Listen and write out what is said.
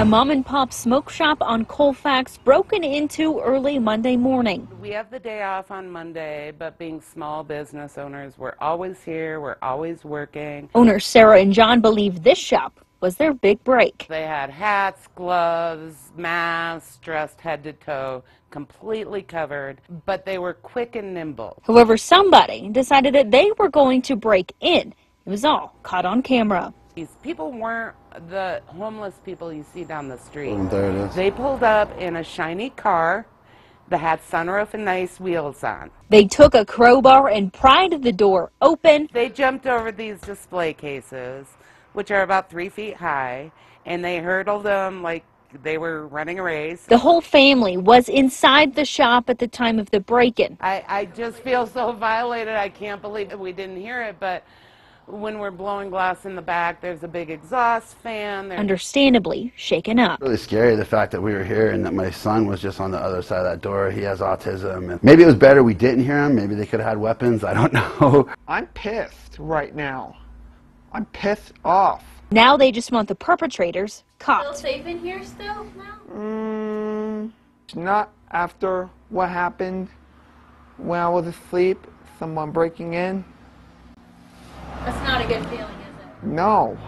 A mom-and-pop smoke shop on Colfax broken into early Monday morning. We have the day off on Monday, but being small business owners, we're always here, we're always working. Owners Sarah and John believe this shop was their big break. They had hats, gloves, masks, dressed head to toe, completely covered, but they were quick and nimble. However, somebody decided that they were going to break in. It was all caught on camera. These people weren't the homeless people you see down the street. There it is. They pulled up in a shiny car that had sunroof and nice wheels on. They took a crowbar and pried the door open. They jumped over these display cases, which are about 3 feet high, and they hurdled them like they were running a race. The whole family was inside the shop at the time of the break-in. I just feel so violated. I can't believe we didn't hear it, but when we're blowing glass in the back, there's a big exhaust fan. They're understandably shaken up. Really scary, the fact that we were here and that my son was just on the other side of that door. He has autism. And maybe it was better we didn't hear him. Maybe they could have had weapons. I don't know. I'm pissed right now. I'm pissed off. Now they just want the perpetrators caught. Feel safe in here still now? Not after what happened when I was asleep, someone breaking in. That's not a good feeling, is it? No.